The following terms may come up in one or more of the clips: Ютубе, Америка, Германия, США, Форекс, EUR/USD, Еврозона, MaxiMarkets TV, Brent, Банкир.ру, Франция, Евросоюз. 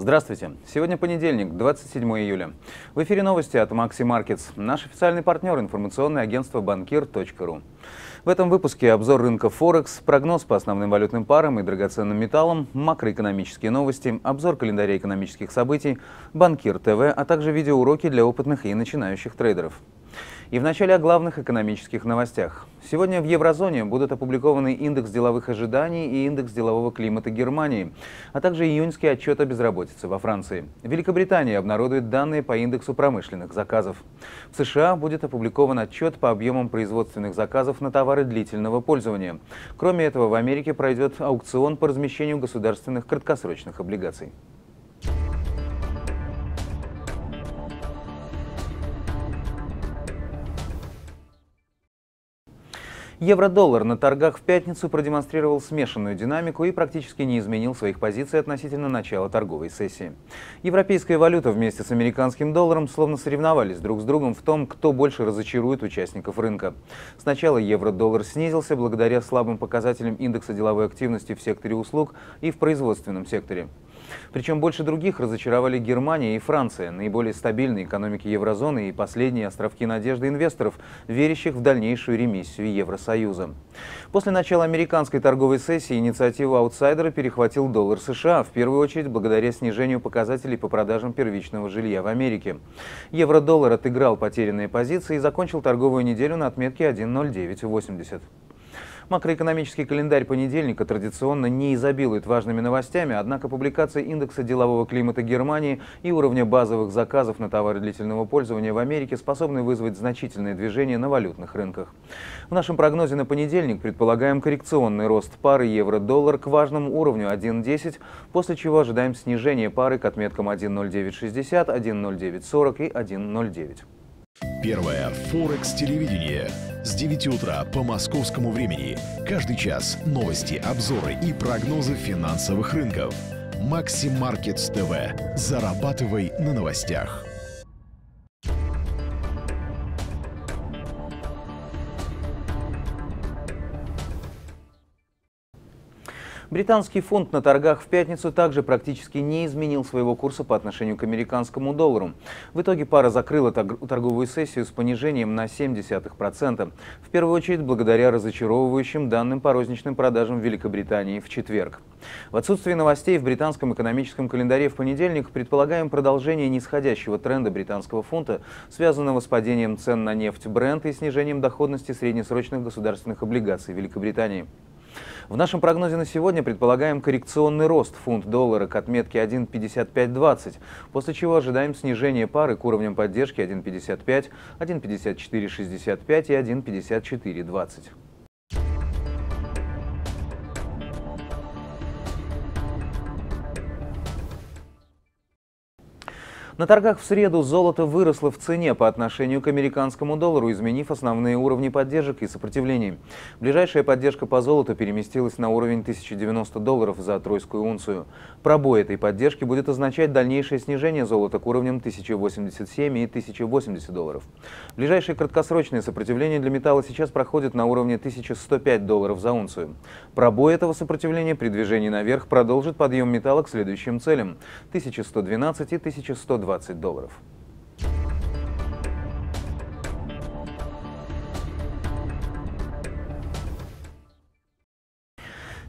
Здравствуйте! Сегодня понедельник, 27 июля. В эфире новости от MaxiMarkets. Наш официальный партнер — информационное агентство Банкир.ру. В этом выпуске обзор рынка Форекс, прогноз по основным валютным парам и драгоценным металлам, макроэкономические новости, обзор календаря экономических событий, Банкир ТВ, а также видеоуроки для опытных и начинающих трейдеров. И вначале о главных экономических новостях. Сегодня в еврозоне будут опубликованы индекс деловых ожиданий и индекс делового климата Германии, а также июньский отчет о безработице во Франции. Великобритания обнародует данные по индексу промышленных заказов. В США будет опубликован отчет по объемам производственных заказов на товары длительного пользования. Кроме этого, в Америке пройдет аукцион по размещению государственных краткосрочных облигаций. Евро/доллар на торгах в пятницу продемонстрировал смешанную динамику и практически не изменил своих позиций относительно начала торговой сессии. Европейская валюта вместе с американским долларом словно соревновались друг с другом в том, кто больше разочарует участников рынка. Сначала евро/доллар снизился благодаря слабым показателям индекса деловой активности в секторе услуг и в производственном секторе. Причем больше других разочаровали Германия и Франция, наиболее стабильные экономики еврозоны и последние островки надежды инвесторов, верящих в дальнейшую ремиссию Евросоюза. После начала американской торговой сессии инициативу аутсайдера перехватил доллар США, в первую очередь благодаря снижению показателей по продажам первичного жилья в Америке. Евро/доллар отыграл потерянные позиции и закончил торговую неделю на отметке 1.0980. Макроэкономический календарь понедельника традиционно не изобилует важными новостями, однако публикация индекса делового климата Германии и уровня базовых заказов на товары длительного пользования в Америке способны вызвать значительные движения на валютных рынках. В нашем прогнозе на понедельник предполагаем коррекционный рост пары евро/доллар к важному уровню 1.10, после чего ожидаем снижение пары к отметкам 1.0960, 1.0940 и 1.09. Первое Форекс-телевидение. С 9 утра по московскому времени. Каждый час новости, обзоры и прогнозы финансовых рынков. MaxiMarketsTV. Зарабатывай на новостях. Британский фунт на торгах в пятницу также практически не изменил своего курса по отношению к американскому доллару. В итоге пара закрыла торговую сессию с понижением на 0,7%, в первую очередь благодаря разочаровывающим данным по розничным продажам в Великобритании в четверг. В отсутствие новостей в британском экономическом календаре в понедельник предполагаем продолжение нисходящего тренда британского фунта, связанного с падением цен на нефть Brent и снижением доходности среднесрочных государственных облигаций Великобритании. В нашем прогнозе на сегодня предполагаем коррекционный рост фунт-доллара к отметке 1.5520, после чего ожидаем снижение пары к уровням поддержки 1.55, 1.5465 и 1.5420. На торгах в среду золото выросло в цене по отношению к американскому доллару, изменив основные уровни поддержек и сопротивлений. Ближайшая поддержка по золоту переместилась на уровень 1090 долларов за тройскую унцию. Пробой этой поддержки будет означать дальнейшее снижение золота к уровням 1087 и 1080 долларов. Ближайшее краткосрочное сопротивление для металла сейчас проходит на уровне 1105 долларов за унцию. Пробой этого сопротивления при движении наверх продолжит подъем металла к следующим целям – 1112 и 1120. $20.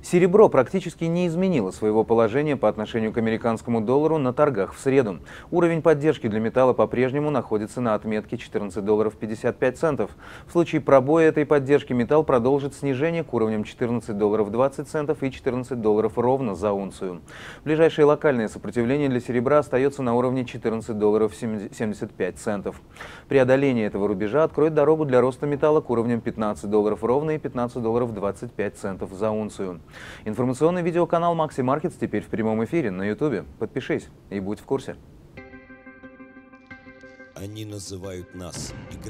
Серебро практически не изменило своего положения по отношению к американскому доллару на торгах в среду. Уровень поддержки для металла по-прежнему находится на отметке 14 долларов 55 центов. В случае пробоя этой поддержки металл продолжит снижение к уровням 14 долларов 20 центов и 14 долларов ровно за унцию. Ближайшее локальное сопротивление для серебра остается на уровне 14 долларов 75 центов. Преодоление этого рубежа откроет дорогу для роста металла к уровням 15 долларов ровно и 15 долларов 25 центов за унцию. Информационный видеоканал MaxiMarkets теперь в прямом эфире на Ютубе. Подпишись и будь в курсе. Они называют нас игроками.